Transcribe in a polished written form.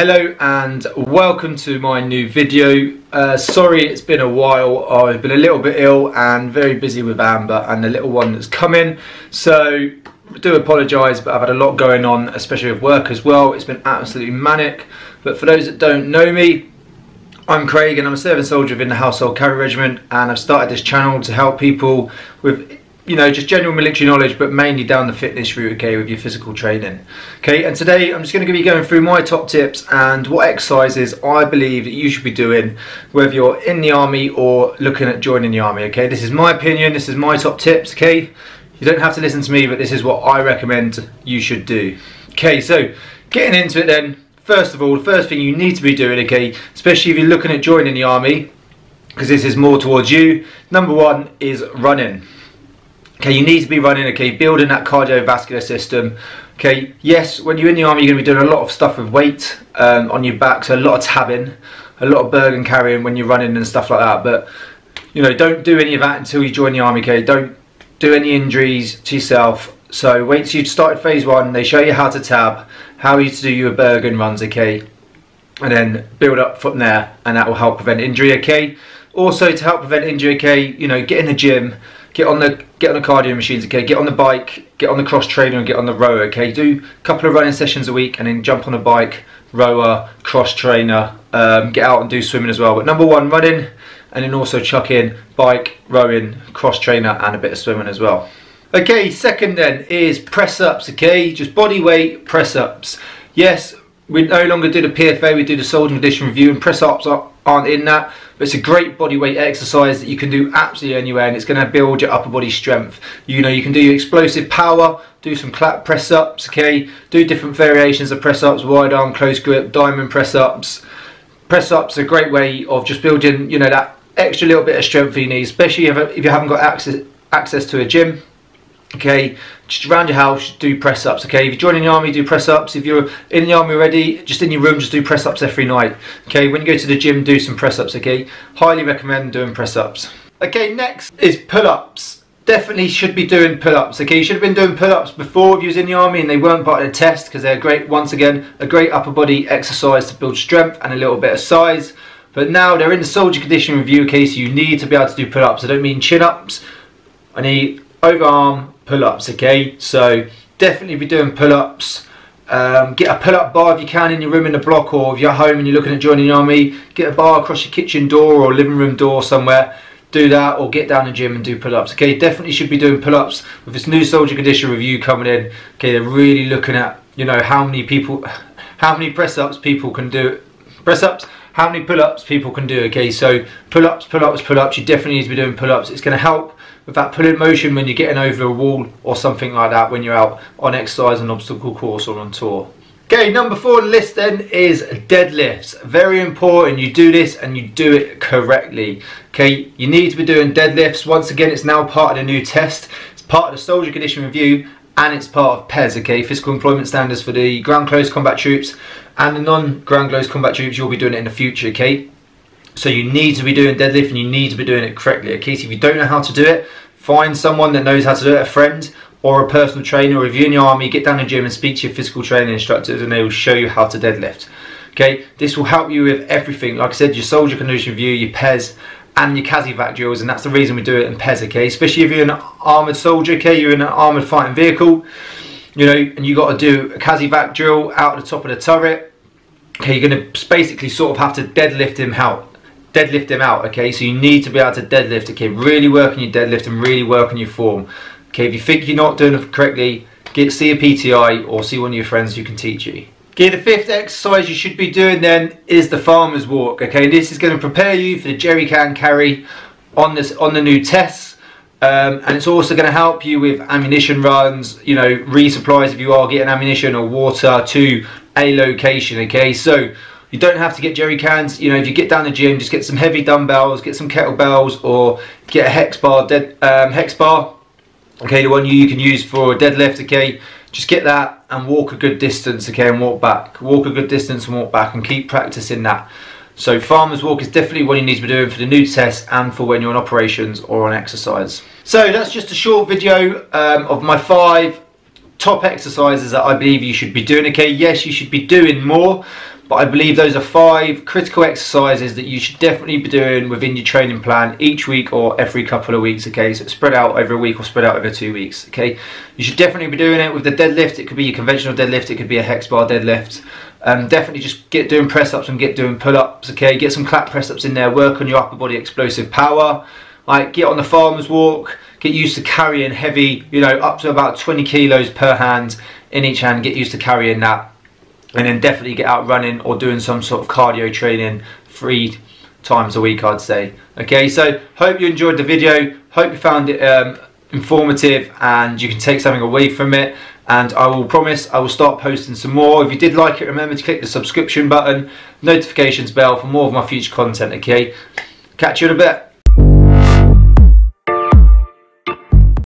Hello and welcome to my new video. Sorry it's been a while. I've been a little bit ill and very busy with Amber and the little one that's coming, so I do apologise, but I've had a lot going on, especially with work as well. It's been absolutely manic. But for those that don't know me, I'm Craig and I'm a serving soldier within the Household Cavalry Regiment, and I've started this channel to help people with, you know, just general military knowledge, but mainly down the fitness route, okay, with your physical training. Okay, and today I'm just going to be going through my top tips and what exercises I believe that you should be doing, whether you're in the army or looking at joining the army, okay. This is my opinion, this is my top tips, okay. You don't have to listen to me, but this is what I recommend you should do. Okay, so getting into it then, first of all, the first thing you need to be doing, okay, especially if you're looking at joining the army, because this is more towards you, number one is running. Okay, you need to be running, okay, building that cardiovascular system. Okay, yes, when you're in the army, you're going to be doing a lot of stuff with weight on your back, so a lot of tabbing, a lot of burden carrying when you're running and stuff like that. But, you know, don't do any of that until you join the army, okay? Don't do any injuries to yourself. So, once you've started phase one, they show you how to tab, how you to do your burden runs, okay? And then build up from there, and that will help prevent injury, okay? Also, to help prevent injury, okay, you know, get in the gym. Get on the cardio machines, okay. Get on the bike, get on the cross trainer, and get on the rower, okay. Do a couple of running sessions a week, and then jump on a bike, rower, cross trainer. Get out and do swimming as well. But number one, running, and then also chuck in bike, rowing, cross trainer, and a bit of swimming as well. Okay, second then is press ups. Okay, just body weight press ups. Yes, we no longer do the PFA. We do the Soldier Condition Review, and press ups aren't in that. But it's a great body weight exercise that you can do absolutely anywhere, and it's going to build your upper body strength. You know, you can do your explosive power, do some clap press ups, okay, do different variations of press ups, wide arm, close grip, diamond press ups. Press ups are a great way of just building, you know, that extra little bit of strength you need, especially if you haven't got access to a gym. Okay, just around your house, do press ups. Okay, if you're joining the army, do press ups. If you're in the army already, just in your room, just do press ups every night. Okay, when you go to the gym, do some press ups. Okay, highly recommend doing press ups. Okay, next is pull ups. Definitely should be doing pull ups. Okay, you should have been doing pull ups before if you was in the army and they weren't part of the test, because they're great, once again, a great upper body exercise to build strength and a little bit of size. But now they're in the Soldier Condition Review, okay, so you need to be able to do pull ups. I don't mean chin ups, I need overarm pull-ups, okay. So definitely be doing pull-ups. Get a pull-up bar if you can in your room in the block, or if you're home and you're looking at joining the army, get a bar across your kitchen door or living room door somewhere, do that, or get down the gym and do pull-ups, okay. Definitely should be doing pull-ups. With this new Soldier Condition Review coming in, okay, they're really looking at, you know, how many press-ups people can do, how many pull-ups people can do, okay. So pull-ups, pull-ups, pull-ups, you definitely need to be doing pull-ups. It's going to help with that pulling motion when you're getting over a wall or something like that, when you're out on exercise, an obstacle course, or on tour. Okay, number four on the list then is deadlifts. Very important you do this and you do it correctly. Okay, you need to be doing deadlifts. Once again, it's now part of the new test. It's part of the Soldier Condition Review, and it's part of PES, okay, Physical Employment Standards for the ground close combat troops, and the non-ground close combat troops, you'll be doing it in the future, okay. So you need to be doing deadlift, and you need to be doing it correctly, okay. So if you don't know how to do it, find someone that knows how to do it, a friend or a personal trainer, or if you're in the army, get down the gym and speak to your physical training instructors and they will show you how to deadlift, okay. This will help you with everything, like I said, your Soldier Condition Review, your PES and your CASEVAC drills, and that's the reason we do it in PES, okay, especially if you're an armoured soldier, okay, you're in an armoured fighting vehicle, you know, and you got to do a CASEVAC drill out the top of the turret, okay, you're going to basically sort of have to deadlift him out, okay, so you need to be able to deadlift, okay, really work on your deadlift and really work on your form, okay, if you think you're not doing it correctly, see a PTI or see one of your friends who can teach you. Okay, the fifth exercise you should be doing then is the farmer's walk, okay, this is going to prepare you for the jerry can carry on the new tests, and it's also going to help you with ammunition runs, you know, resupplies if you are getting ammunition or water to a location, okay, so you don't have to get jerry cans, you know, if you get down the gym, just get some heavy dumbbells, get some kettlebells, or get a hex bar, okay, the one you can use for a deadlift, okay, just get that and walk a good distance, okay, and walk back, walk a good distance and walk back, and keep practicing that. So farmer's walk is definitely what you need to be doing for the new test and for when you're on operations or on exercise. So that's just a short video of my 5 top exercises that I believe you should be doing. Okay, yes, you should be doing more, but I believe those are 5 critical exercises that you should definitely be doing within your training plan each week or every couple of weeks, okay? So it's spread out over a week or spread out over 2 weeks, okay? You should definitely be doing it with the deadlift. It could be your conventional deadlift, it could be a hex bar deadlift. Definitely just get doing press-ups and get doing pull-ups, okay? Get some clap press-ups in there, work on your upper body explosive power. Like, get on the farmer's walk, get used to carrying heavy, you know, up to about 20 kilos per hand in each hand, get used to carrying that. And then definitely get out running or doing some sort of cardio training 3 times a week, I'd say. Okay, so hope you enjoyed the video. Hope you found it informative and you can take something away from it. And I will promise I will start posting some more. If you did like it, remember to click the subscription button, notifications bell for more of my future content, okay? Catch you in a bit.